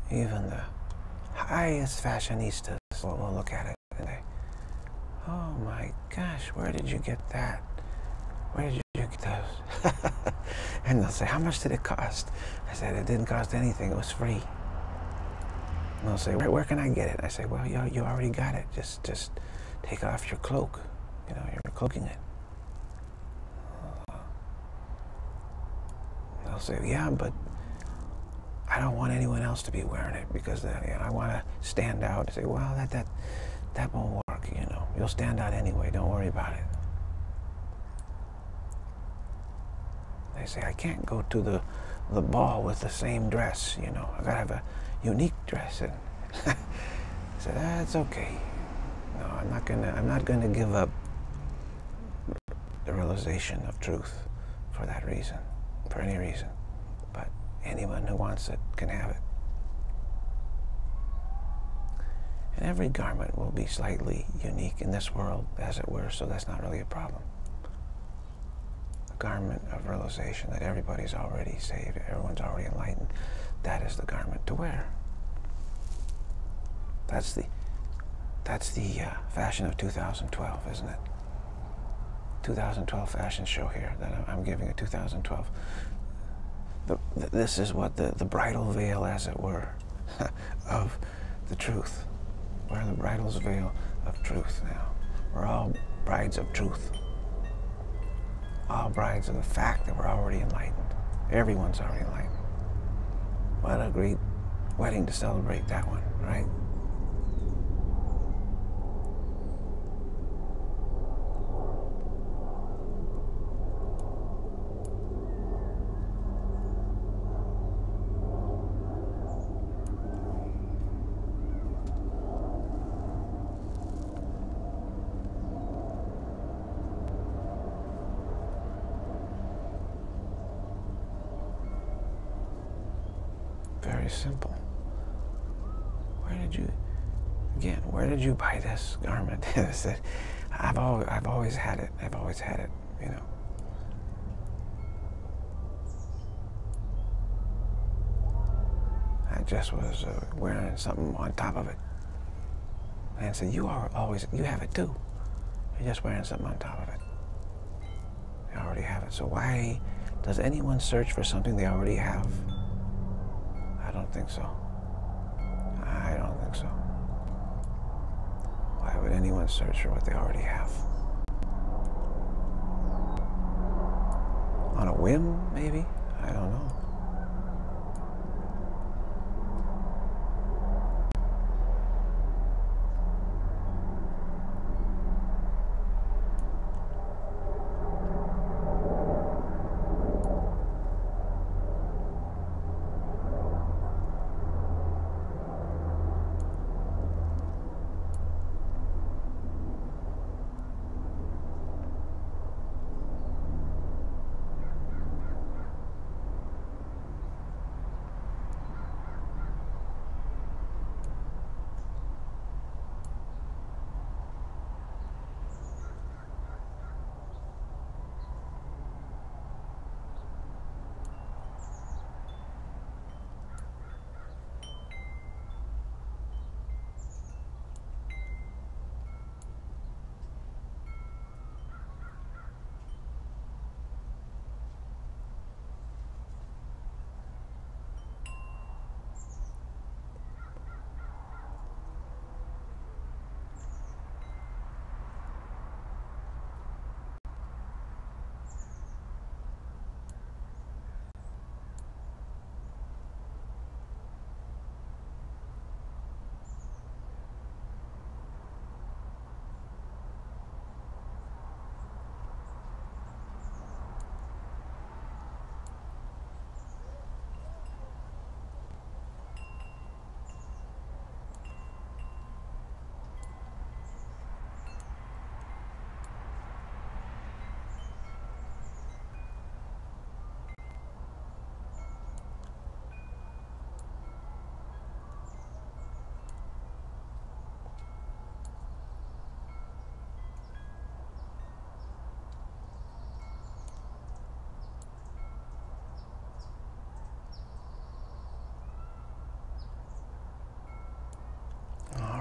Even the highest fashionistas will, will look at it and say, oh my gosh, where did you get that? Where did you get those? And they'll say, how much did it cost? I said, it didn't cost anything, it was free. And they'll say, where, where can I get it? I say, well, you, you already got it. Just, just take off your cloak. You know, you're cloaking it. And they'll say, yeah, but I don't want anyone else to be wearing it because uh, you know, I want to stand out and say, well, that, that, that won't work, you know. You'll stand out anyway, don't worry about it. They say, I can't go to the, the ball with the same dress, you know. I've got to have a unique dress. And I said, that's okay. No, I'm not gonna, I'm not gonna give up the realization of truth for that reason, for any reason. But anyone who wants it can have it. And every garment will be slightly unique in this world, as it were, so that's not really a problem. The garment of realization that everybody's already saved, everyone's already enlightened, that is the garment to wear. That's the, that's the uh, fashion of two thousand twelve, isn't it? two thousand twelve fashion show here that I'm giving a two thousand twelve. The, this is what the, the bridal veil, as it were, of the truth. We're the bridal veil of truth now. We're all brides of truth. All brides of the fact that we're already enlightened. Everyone's already enlightened. What a great wedding to celebrate that one, right? Very simple. Where did you, again, where did you buy this garment? I've, al I've always had it. I've always had it, you know. I just was uh, wearing something on top of it. And so you are always, you have it too. You're just wearing something on top of it. You already have it. So why does anyone search for something they already have? I don't think so. I don't think so. Why would anyone search for what they already have? On a whim, maybe? I don't know.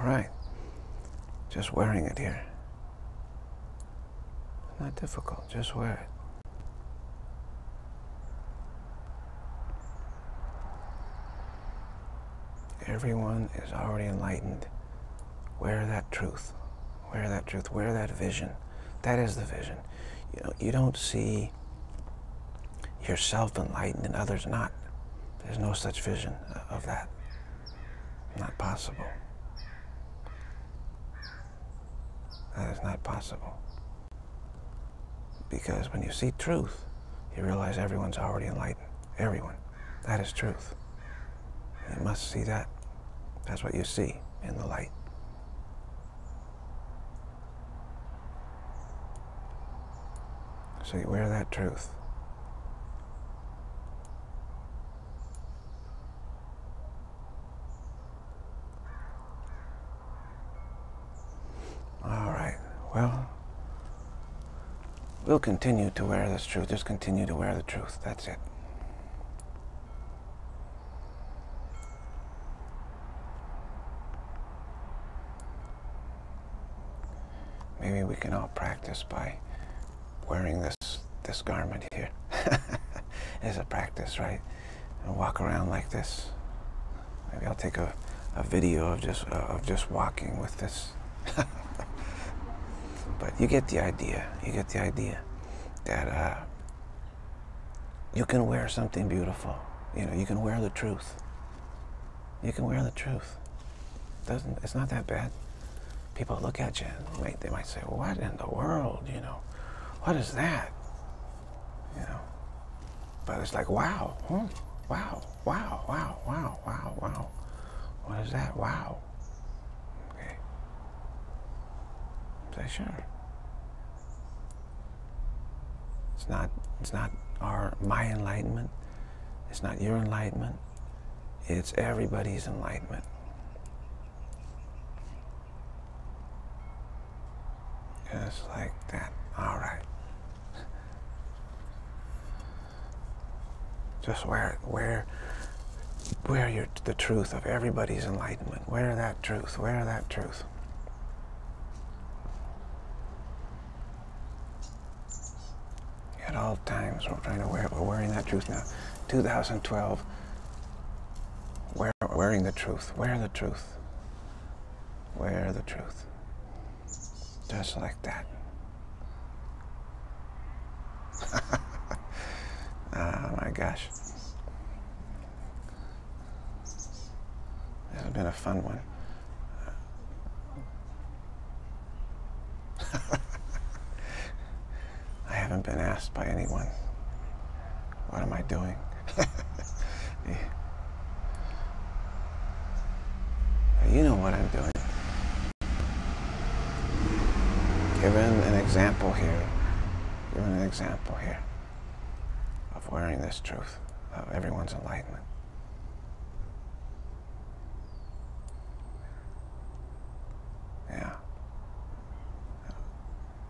right. Just wearing it here. Not difficult, just wear it. Everyone is already enlightened. Wear that truth. Wear that truth. Wear that vision. That is the vision. You know, you don't see yourself enlightened and others not. There's no such vision of that. Not possible. That is not possible. Because when you see truth, you realize everyone's already enlightened. Everyone. That is truth. You must see that. That's what you see in the light. So you wear that truth. All right, well, we'll continue to wear this truth. Just continue to wear the truth. That's it. Maybe we can all practice by wearing this this garment here. It's a practice, right? And walk around like this. Maybe I'll take a, a video of just uh, of just walking with this. But you get the idea. You get the idea that uh, you can wear something beautiful. You know, you can wear the truth. You can wear the truth. Doesn't it's not that bad. People look at you and they, they might say, "What in the world? You know, what is that?" You know, but it's like, wow, huh? wow, wow, wow, wow, wow, wow. What is that? Wow. Okay. Say sure. It's not. It's not our my enlightenment. It's not your enlightenment. It's everybody's enlightenment. Just like that. All right. Just wear it. Wear, wear your, the truth of everybody's enlightenment. Wear that truth. Wear that truth. At all times, we're trying to wear it. We're wearing that truth now. two thousand twelve. Wear, wearing the truth. Wear the truth. Wear the truth. Just like that. Oh my gosh. This has been a fun one. I haven't been asked by anyone, what am I doing? Yeah. You know what I'm doing. Given an example here. Given an example here. Wearing this truth of everyone's enlightenment. Yeah.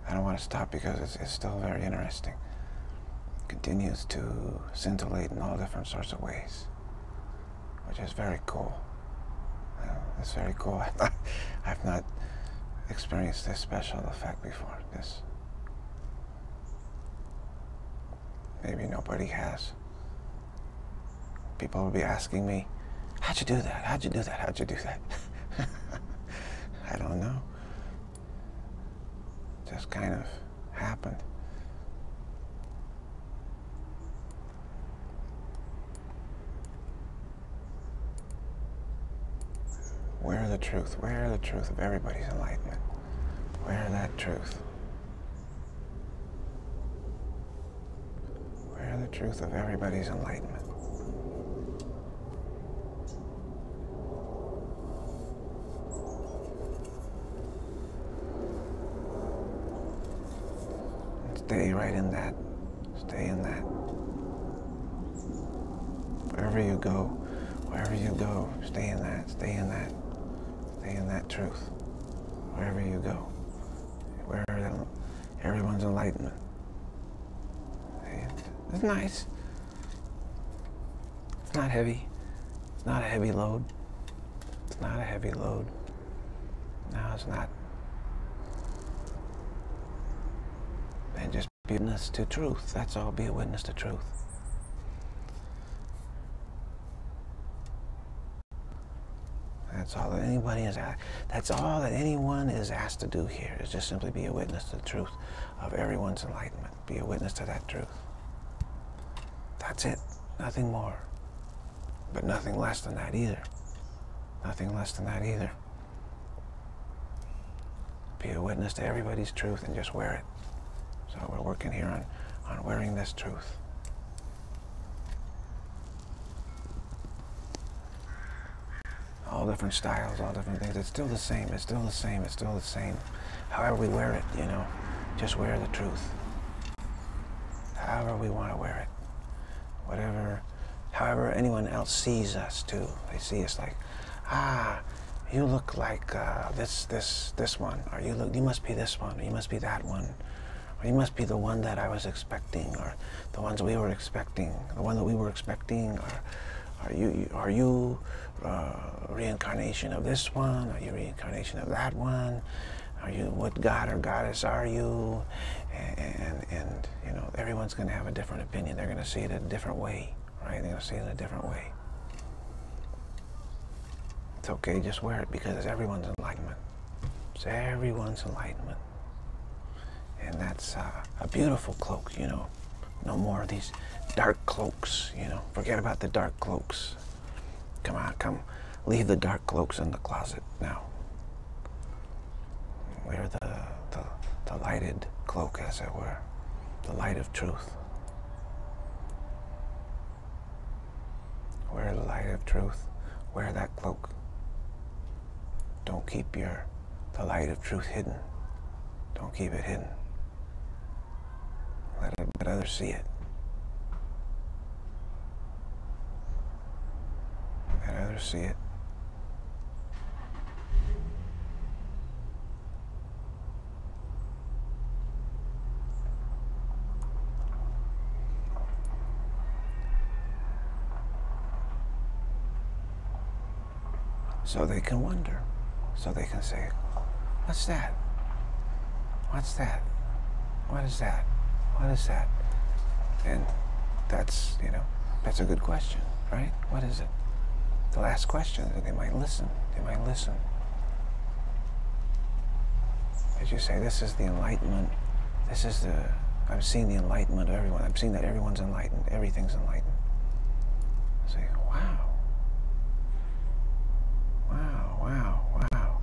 I don't want to stop because it's, it's still very interesting. It continues to scintillate in all different sorts of ways, which is very cool. Uh, it's very cool. I've not experienced this special effect before. This. Maybe nobody has. People will be asking me, how'd you do that? How'd you do that? How'd you do that? I don't know. Just kind of happened. Wear the truth. Wear the truth of everybody's enlightenment. Wear that truth. The truth of everybody's enlightenment. And stay right in that. Stay in that. Wherever you go, wherever you go, stay in that, stay in that. Stay in that truth. Wherever you go. Wherever everyone's enlightenment. It's nice. It's not heavy. It's not a heavy load. It's not a heavy load. No, it's not. And just be a witness to truth. That's all. Be a witness to truth. That's all that anybody is. That's all that anyone is asked to do here, is just simply be a witness to the truth of everyone's enlightenment. Be a witness to that truth. That's it. Nothing more. But nothing less than that either. Nothing less than that either. Be a witness to everybody's truth and just wear it. So we're working here on, on wearing this truth. All different styles, all different things. It's still the same. It's still the same. It's still the same. However we wear it, you know, just wear the truth. However we want to wear it. Whatever, however anyone else sees us too. They see us like, ah, you look like uh, this, this, this one. Or you look, you must be this one. Or you must be that one. Or you must be the one that I was expecting. Or the ones we were expecting. The one that we were expecting. Or. Are you, are you uh, reincarnation of this one? Are you reincarnation of that one? Are you, what god or goddess are you? And, and, and you know, everyone's going to have a different opinion. They're going to see it a different way, right? They're going to see it a different way. It's okay, just wear it, because it's everyone's enlightenment. It's everyone's enlightenment. And that's uh, a beautiful cloak, you know. No more of these dark cloaks, you know. Forget about the dark cloaks. Come on, come. Leave the dark cloaks in the closet now. Wear the, the, the lighted cloak, as it were. The light of truth. Wear the light of truth. Wear that cloak. Don't keep your the light of truth hidden. Don't keep it hidden. Let, it, let others see it. Let others see it. So they can wonder. So they can say, what's that? What's that? What is that? What is that? And that's, you know, that's a good question, right? What is it? The last question, they might listen. They might listen. As you say, this is the enlightenment. This is the, I've seen the enlightenment of everyone. I've seen that everyone's enlightened. Everything's enlightened. Say, wow. Wow, wow, wow.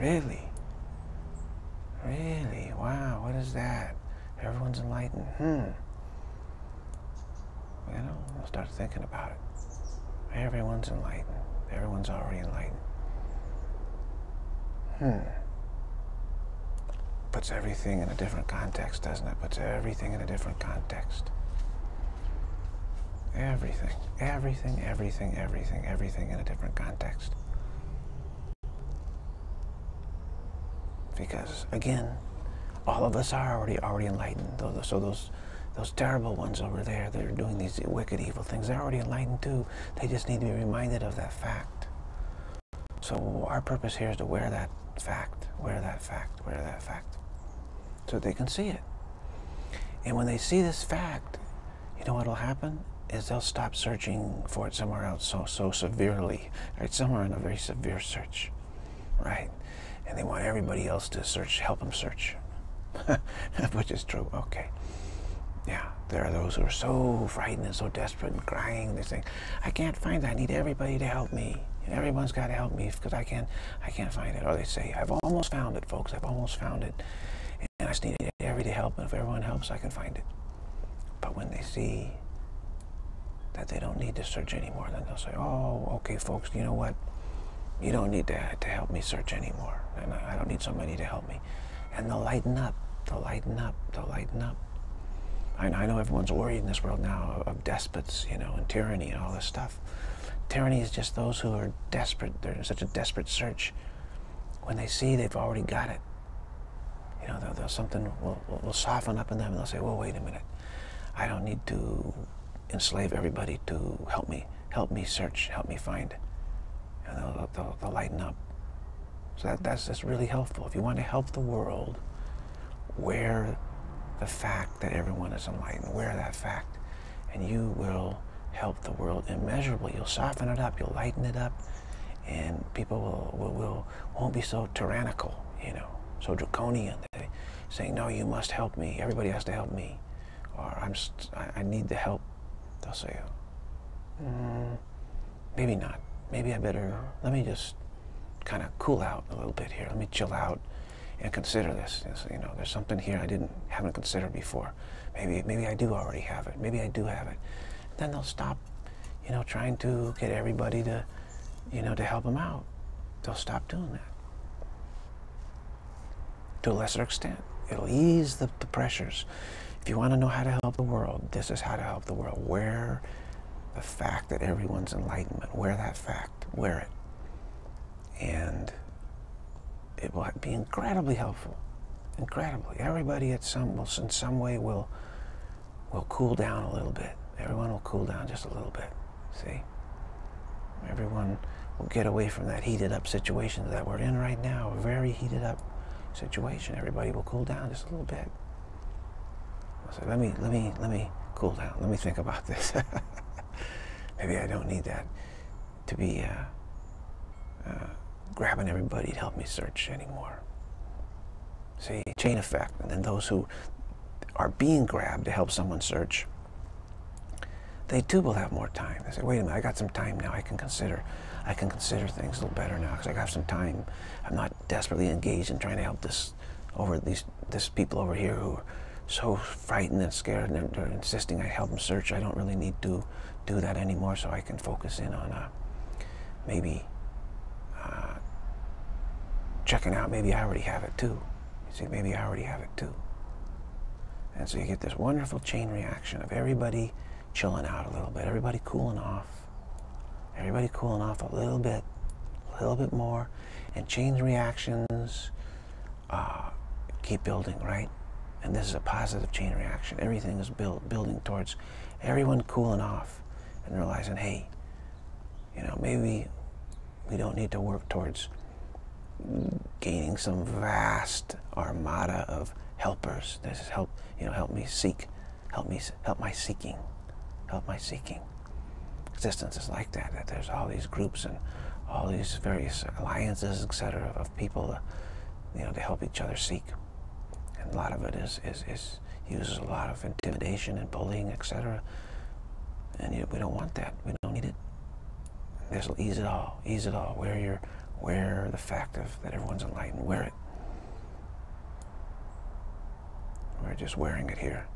Really? Really? Wow, what is that? Everyone's enlightened. Hmm. You know, I'll start thinking about it. Everyone's enlightened. Everyone's already enlightened. Hmm. Puts everything in a different context, doesn't it? Puts everything in a different context. Everything. Everything, everything, everything, everything in a different context. Because, again, all of us are already already enlightened. So those those terrible ones over there that are doing these wicked, evil things, they're already enlightened too. They just need to be reminded of that fact. So our purpose here is to wear that fact, wear that fact, wear that fact, so they can see it. And when they see this fact, you know what will happen? Is they'll stop searching for it somewhere else so, so severely, right? Somewhere in a very severe search, right? And they want everybody else to search, help them search, which is true. Okay, yeah, there are those who are so frightened and so desperate and crying. They think, "I can't find it. I need everybody to help me. And everyone's got to help me because I can't, I can't find it." Or they say, "I've almost found it, folks. I've almost found it, and I just need everybody to help. And if everyone helps, I can find it." But when they see that they don't need to search anymore, then they'll say, "Oh, okay, folks. You know what? You don't need to, to help me search anymore. And I don't need somebody to help me." And they'll lighten up, they'll lighten up, they'll lighten up. I know, I know everyone's worried in this world now of despots, you know, and tyranny and all this stuff. Tyranny is just those who are desperate. They're in such a desperate search. When they see they've already got it, you know, they'll, they'll, something will, will soften up in them, and they'll say, well, wait a minute. I don't need to enslave everybody to help me, help me search, help me find. and they'll, they'll, they'll lighten up. So that, that's just really helpful. If you want to help the world, wear the fact that everyone is enlightened. Wear that fact, and you will help the world immeasurably. You'll soften it up, you'll lighten it up, and people will, will, will, won't be so tyrannical, you know, so draconian. They saying, no, you must help me. Everybody has to help me. Or I'm st I, I need the help. They'll say, mm, maybe not. Maybe I better, let me just kind of cool out a little bit here. Let me chill out and consider this. It's, you know, there's something here I didn't, haven't considered before. Maybe, maybe I do already have it. Maybe I do have it. Then they'll stop, you know, trying to get everybody to, you know, to help them out. They'll stop doing that. To a lesser extent, it'll ease the, the pressures. If you want to know how to help the world, this is how to help the world. Wear the fact that everyone's enlightenment. Wear that fact. Wear it. And it will be incredibly helpful. Incredibly. Everybody at some, will, in some way will, will cool down a little bit. Everyone will cool down just a little bit, see? Everyone will get away from that heated up situation that we're in right now, a very heated up situation. Everybody will cool down just a little bit. So let me, let me, let me cool down. Let me think about this. Maybe I don't need that to be uh, uh, grabbing everybody to help me search anymore. See, chain effect. And then those who are being grabbed to help someone search, they too will have more time. They say, wait a minute, I got some time now. I can consider, I can consider things a little better now because I have some time. I'm not desperately engaged in trying to help this over these this people over here who are so frightened and scared, and they're, they're insisting I help them search. I don't really need to do that anymore, so I can focus in on uh, maybe uh, checking out. Maybe I already have it too. You see, maybe I already have it too. And so you get this wonderful chain reaction of everybody chilling out a little bit, everybody cooling off, everybody cooling off a little bit, a little bit more, and chain reactions uh, keep building, right? And this is a positive chain reaction. Everything is build, building towards everyone cooling off and realizing, hey, you know, maybe we don't need to work towards gaining some vast armada of helpers. This is help, you know, help me seek, help me, help my seeking. Help my seeking. Existence is like that, that there's all these groups and all these various alliances, et cetera, of people, uh, you know, to help each other seek. And a lot of it is, is, is uses a lot of intimidation and bullying, et cetera. And you, we don't want that. We don't need it. This will ease it all. Ease it all. Wear your, wear the fact of that everyone's enlightened. Wear it. We're just wearing it here.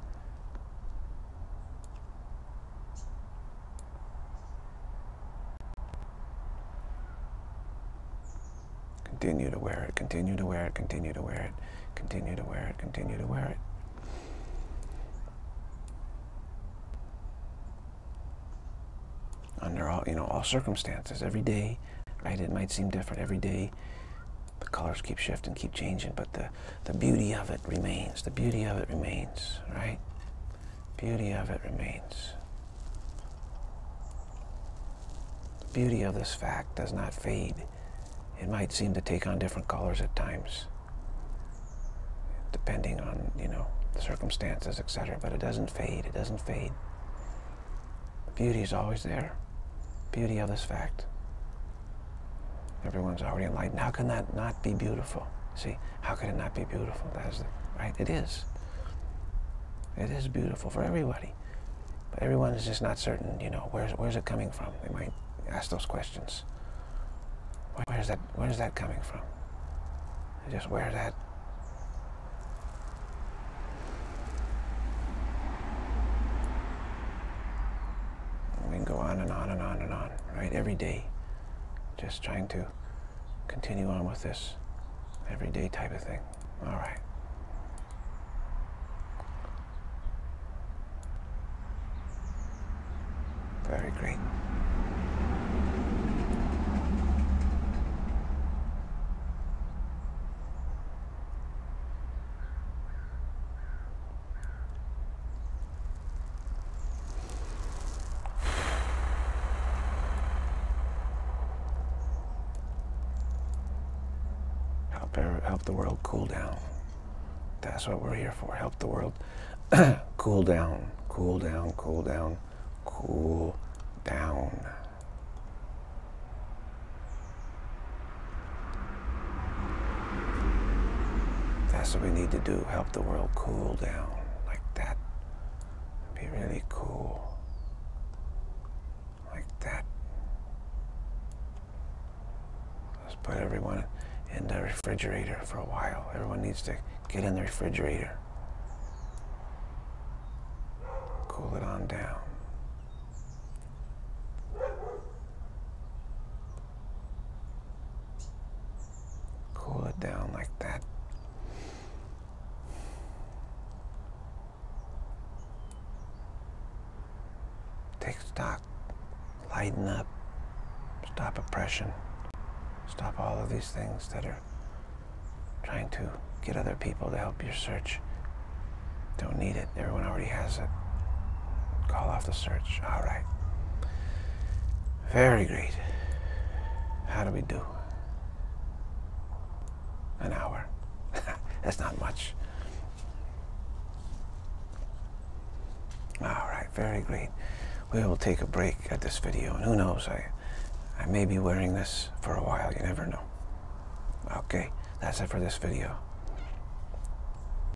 Continue to wear it, continue to wear it, continue to wear it, continue to wear it, continue to wear it. Under all, you know, all circumstances, every day, right? It might seem different every day. The colors keep shifting, keep changing, but the, the beauty of it remains. The beauty of it remains, right? Beauty of it remains. The beauty of this fact does not fade. It might seem to take on different colors at times, depending on, you know, the circumstances, et cetera. But it doesn't fade. It doesn't fade. Beauty is always there. Beauty of this fact. Everyone's already enlightened. How can that not be beautiful? See, how could it not be beautiful? That is the, right? It is. It is beautiful for everybody. But everyone is just not certain, you know, where's, where's it coming from? They might ask those questions. Where's that, where's that coming from? I just wear that. And we can go on and on and on and on, right? Every day. Just trying to continue on with this everyday type of thing. All right. Very great. help help the world cool down. That's what we're here for. Help the world cool down, cool down, cool down, cool down. That's what we need to do. Help the world cool down like that. Be really cool. Like that. Let's put everyone in the refrigerator for a while. Everyone needs to get in the refrigerator. Cool it on down. Cool it down like that. Take stock, lighten up, stop oppression, stop all of these things that are trying to get other people to help your search. Don't need it, everyone already has it. Call off the search, all right. Very great. How do we do? An hour, that's not much. All right, very great. We will take a break at this video, and who knows, I, I may be wearing this for a while, you never know. Okay, that's it for this video.